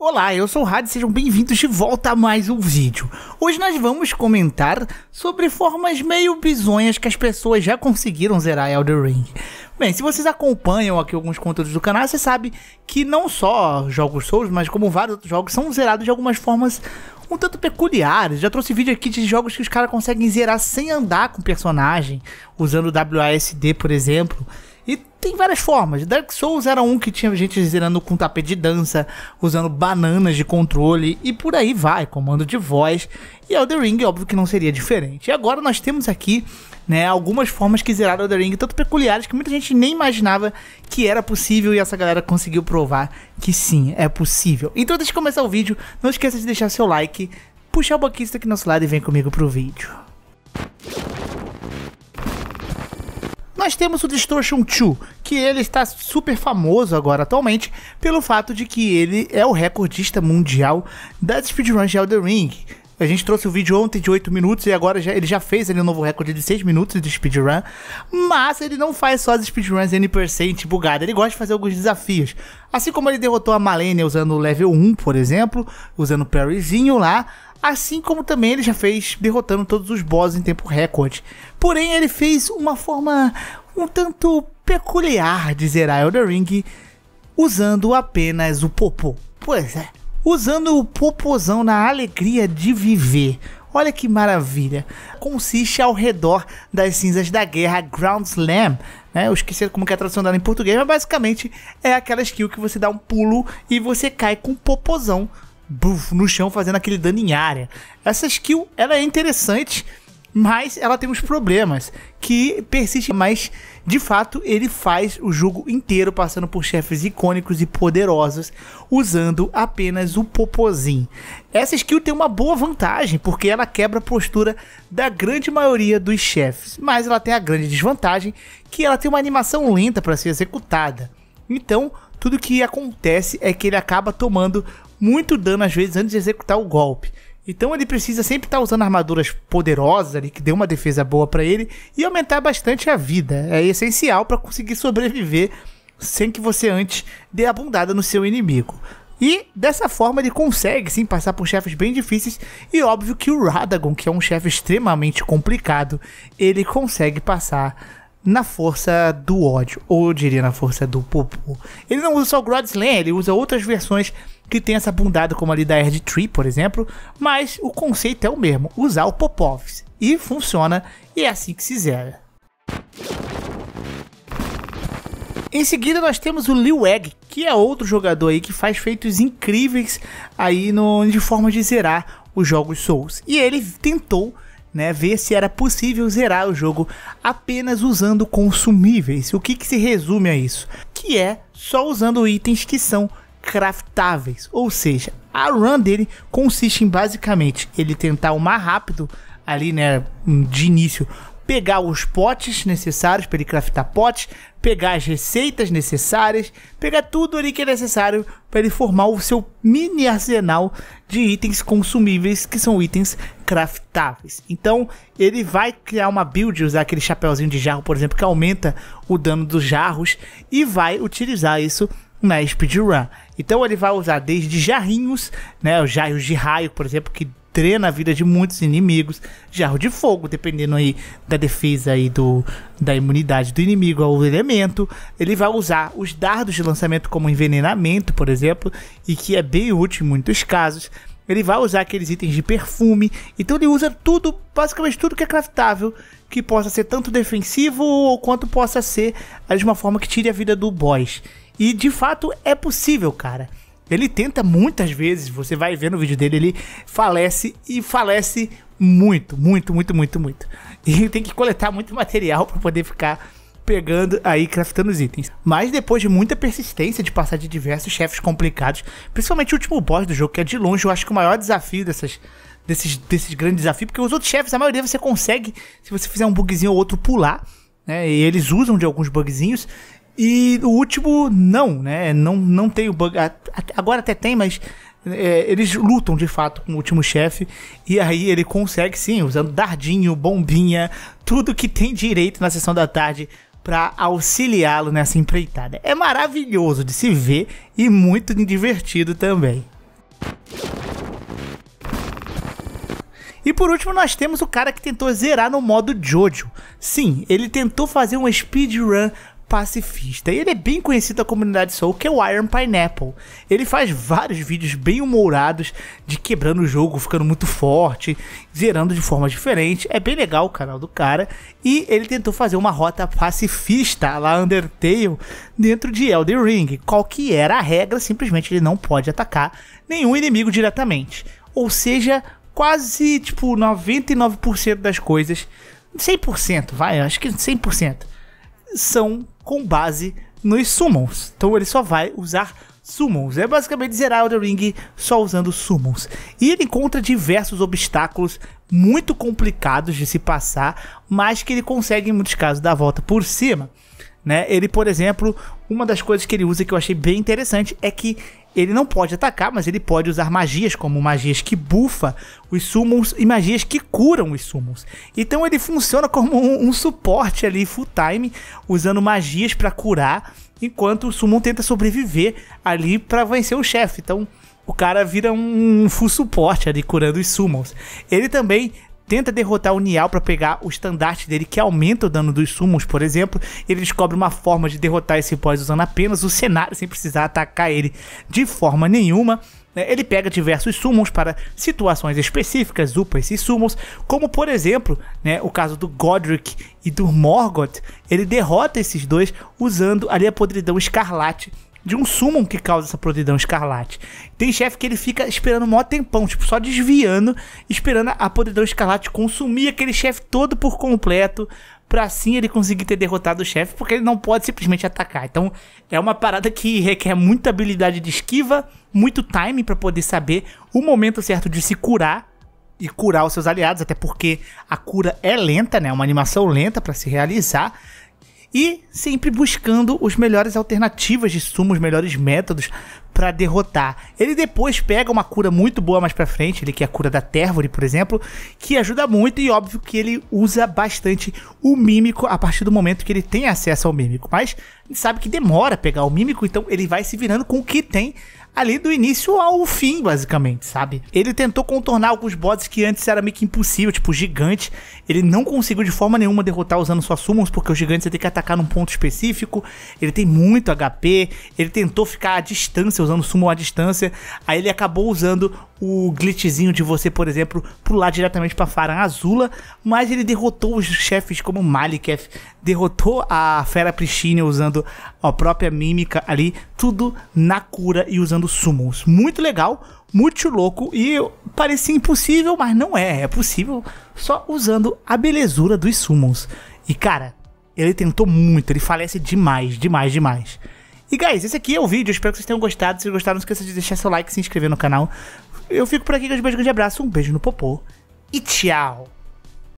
Olá, eu sou o Hades, sejam bem-vindos de volta a mais um vídeo. Hoje nós vamos comentar sobre formas meio bizonhas que as pessoas já conseguiram zerar Elden Ring. Bem, se vocês acompanham aqui alguns conteúdos do canal, você sabe que não só jogos Souls, mas como vários outros jogos são zerados de algumas formas um tanto peculiares. Já trouxe vídeo aqui de jogos que os caras conseguem zerar sem andar com personagem, usando WASD, por exemplo. E tem várias formas. Dark Souls era um que tinha gente zerando com tapete de dança, usando bananas de controle e por aí vai, comando de voz. E Elden Ring, óbvio que não seria diferente. E agora nós temos aqui, né, algumas formas que zeraram Elden Ring, tanto peculiares que muita gente nem imaginava que era possível e essa galera conseguiu provar que sim, é possível. Então antes de começar o vídeo, não esqueça de deixar seu like, puxar o boquinho aqui do nosso lado e vem comigo pro vídeo. Nós temos o Distortion 2, que ele está super famoso agora atualmente pelo fato de que ele é o recordista mundial das speedruns de Elden Ring. A gente trouxe o vídeo ontem de 8 minutos e agora ele já fez um novo recorde de 6 minutos de speedrun, mas ele não faz só as speedruns N% bugada, ele gosta de fazer alguns desafios. Assim como ele derrotou a Malenia usando o level 1, por exemplo, usando o parryzinho lá, assim como também ele já fez derrotando todos os bosses em tempo recorde. Porém, ele fez uma forma um tanto peculiar de zerar Elden Ring usando apenas o popô. Pois é, usando o popozão na alegria de viver. Olha que maravilha. Consiste ao redor das cinzas da guerra, Ground Slam. Eu esqueci como que é a tradução dela em português, mas basicamente é aquela skill que você dá um pulo e você cai com um popozão no chão fazendo aquele dano em área. Essa skill, ela é interessante, mas ela tem uns problemas que persistem, mas de fato ele faz o jogo inteiro passando por chefes icônicos e poderosos usando apenas o popozinho. Essa skill tem uma boa vantagem porque ela quebra a postura da grande maioria dos chefes, mas ela tem a grande desvantagem que ela tem uma animação lenta para ser executada. Então tudo que acontece é que ele acaba tomando muito dano às vezes antes de executar o golpe. Então ele precisa sempre estar usando armaduras poderosas ali, que dê uma defesa boa para ele e aumentar bastante a vida. É essencial para conseguir sobreviver sem que você antes dê a bundada no seu inimigo. E dessa forma ele consegue sim passar por chefes bem difíceis e óbvio que o Radagon, que é um chefe extremamente complicado, ele consegue passar na força do ódio, ou eu diria na força do popô. Ele não usa só o Ground Slam, ele usa outras versões que tem essa bundada, como ali da Erdtree, por exemplo, mas o conceito é o mesmo, usar o Pop-Offs, e funciona, e é assim que se zera. Em seguida nós temos o Lil Egg, que é outro jogador aí que faz feitos incríveis aí de forma de zerar os jogos Souls, e ele tentou, né, ver se era possível zerar o jogo apenas usando consumíveis. O que se resume a isso? Que é só usando itens que são craftáveis, ou seja, a run dele consiste em basicamente ele tentar o mais rápido ali, né, de início, pegar os potes necessários para ele craftar potes, pegar as receitas necessárias, pegar tudo ali que é necessário para ele formar o seu mini arsenal de itens consumíveis, que são itens craftáveis. Então ele vai criar uma build, usar aquele chapéuzinho de jarro, por exemplo, que aumenta o dano dos jarros, e vai utilizar isso na speedrun. Então ele vai usar desde jarrinhos, né, os jarros de raio, por exemplo, que drena a vida de muitos inimigos, jarro de fogo, dependendo aí da defesa aí da imunidade do inimigo ao elemento. Ele vai usar os dardos de lançamento como envenenamento, por exemplo, e que é bem útil em muitos casos. Ele vai usar aqueles itens de perfume. Então ele usa tudo, basicamente tudo que é craftável, que possa ser tanto defensivo ou quanto possa ser de uma forma que tire a vida do boss. E de fato é possível, cara. Ele tenta muitas vezes, você vai ver no vídeo dele, ele falece e falece muito, muito, muito, muito, muito. E ele tem que coletar muito material para poder ficar pegando aí, craftando os itens. Mas depois de muita persistência de passar de diversos chefes complicados, principalmente o último boss do jogo, que é de longe, eu acho que o maior desafio desses grandes desafios, porque os outros chefes, a maioria você consegue, se você fizer um bugzinho ou outro, pular, né? E eles usam de alguns bugzinhos. E o último, não, né? Não tem o bug. Agora até tem, mas eles lutam de fato com o último chefe. E aí ele consegue sim, usando dardinho, bombinha, tudo que tem direito na sessão da tarde para auxiliá-lo nessa empreitada. É maravilhoso de se ver e muito divertido também. E por último nós temos o cara que tentou zerar no modo Jojo. Sim, ele tentou fazer uma speedrun pacifista, e ele é bem conhecido da comunidade Soul, que é o Iron Pineapple. Ele faz vários vídeos bem humorados, de quebrando o jogo, ficando muito forte, zerando de forma diferente. É bem legal o canal do cara, e ele tentou fazer uma rota pacifista, lá Undertale, dentro de Elden Ring. Qual que era a regra? Simplesmente ele não pode atacar nenhum inimigo diretamente. Ou seja, quase tipo 99% das coisas, 100%, vai, acho que 100%. São com base nos summons, então ele só vai usar summons, é basicamente zerar Elden Ring só usando summons. E ele encontra diversos obstáculos muito complicados de se passar, mas que ele consegue em muitos casos dar a volta por cima, né? Ele, por exemplo, uma das coisas que ele usa que eu achei bem interessante é que ele não pode atacar, mas ele pode usar magias, como magias que buffa os summons e magias que curam os summons. Então ele funciona como um suporte ali full time, usando magias para curar, enquanto o summon tenta sobreviver ali para vencer o chefe. Então o cara vira um full suporte ali, curando os summons. Ele também tenta derrotar o Nial para pegar o estandarte dele, que aumenta o dano dos summons, por exemplo. Ele descobre uma forma de derrotar esse boss usando apenas o cenário, sem precisar atacar ele de forma nenhuma. Ele pega diversos summons para situações específicas, upa esses summons, como por exemplo, né, o caso do Godrick e do Morgoth. Ele derrota esses dois usando ali a podridão escarlate, de um summon que causa essa podridão escarlate. Tem chefe que ele fica esperando um maior tempão, tipo, só desviando, esperando a podridão escarlate consumir aquele chefe todo por completo, pra assim ele conseguir ter derrotado o chefe, porque ele não pode simplesmente atacar. Então é uma parada que requer muita habilidade de esquiva, muito timing pra poder saber o momento certo de se curar e curar os seus aliados, até porque a cura é lenta, né? É uma animação lenta pra se realizar. E sempre buscando as melhores alternativas de sumo, os melhores métodos para derrotar. Ele depois pega uma cura muito boa mais pra frente, ele que é a cura da Térvore, por exemplo, que ajuda muito, e óbvio que ele usa bastante o Mímico a partir do momento que ele tem acesso ao Mímico. Mas a gente sabe que demora pegar o Mímico, então ele vai se virando com o que tem ali do início ao fim, basicamente, sabe? Ele tentou contornar alguns bosses que antes era meio que impossível, tipo o gigante. Ele não conseguiu de forma nenhuma derrotar usando suas summons, porque o gigante você tem que atacar num ponto específico, ele tem muito HP, ele tentou ficar à distância, usando summon à distância, aí ele acabou usando o glitchzinho de você, por exemplo, pular diretamente pra Farah Azula, mas ele derrotou os chefes como Maliketh, derrotou a Fera Prishine usando a própria mímica ali, tudo na cura e usando summons. Muito legal, muito louco, e parecia impossível, mas não é, é possível só usando a belezura dos summons. E cara, ele tentou muito, ele falece demais, demais, demais. E guys, esse aqui é o vídeo, espero que vocês tenham gostado. Se gostaram, não esqueça de deixar seu like e se inscrever no canal. Eu fico por aqui, um grande abraço, um beijo no popô e tchau!